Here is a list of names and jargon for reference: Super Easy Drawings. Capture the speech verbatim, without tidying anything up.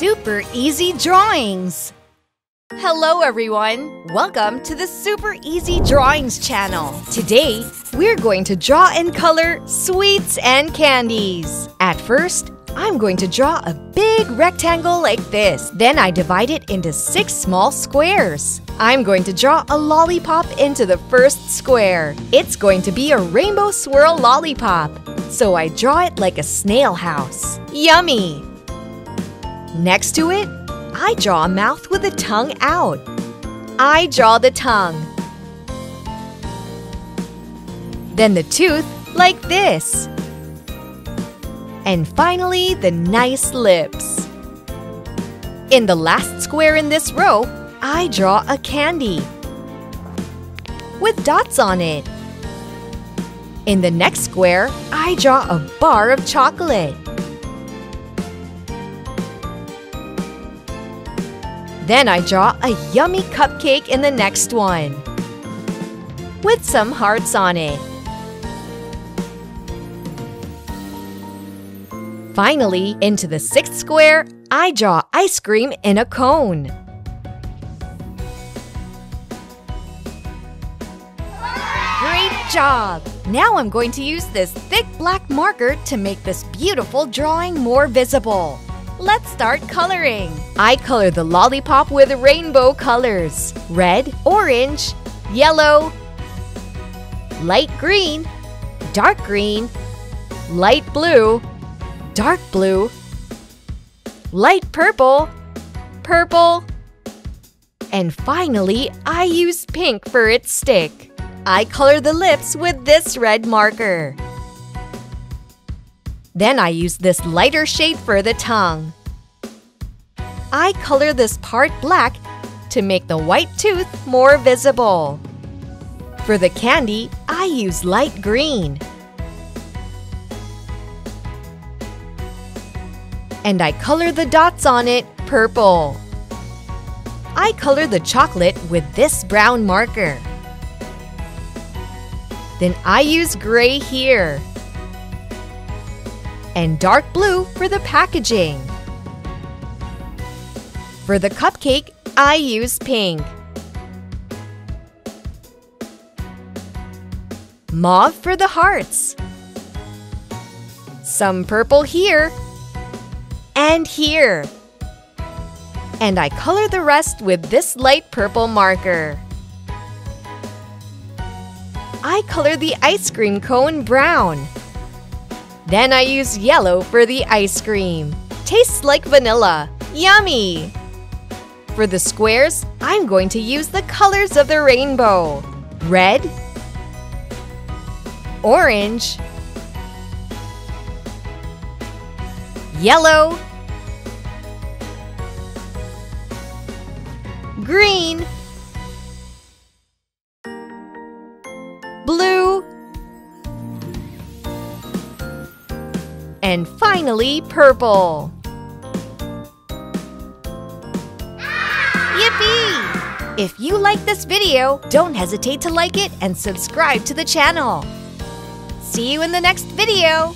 Super Easy Drawings! Hello everyone! Welcome to the Super Easy Drawings channel! Today, we're going to draw and color sweets and candies! At first, I'm going to draw a big rectangle like this. Then I divide it into six small squares. I'm going to draw a lollipop into the first square. It's going to be a rainbow swirl lollipop. So I draw it like a snail house. Yummy! Next to it, I draw a mouth with a tongue out. I draw the tongue. Then the tooth like this. And finally, the nice lips. In the last square in this row, I draw a candy with dots on it. In the next square, I draw a bar of chocolate. Then I draw a yummy cupcake in the next one with some hearts on it. Finally, into the sixth square, I draw ice cream in a cone. Great job! Now I'm going to use this thick black marker to make this beautiful drawing more visible. Let's start coloring. I color the lollipop with rainbow colors: red, orange, yellow, light green, dark green, light blue, dark blue, light purple, purple, and finally, I use pink for its stick. I color the lips with this red marker. Then I use this lighter shade for the tongue. I color this part black to make the white tooth more visible. For the candy, I use light green. And I color the dots on it purple. I color the chocolate with this brown marker. Then I use gray here. And dark blue for the packaging. For the cupcake, I use pink. Mauve for the hearts. Some purple here. And here. And I color the rest with this light purple marker. I color the ice cream cone brown. Then I use yellow for the ice cream. Tastes like vanilla. Yummy! For the squares, I'm going to use the colors of the rainbow: red, orange, yellow, green, blue, and finally purple. Yippee! If you like this video, don't hesitate to like it and subscribe to the channel. See you in the next video!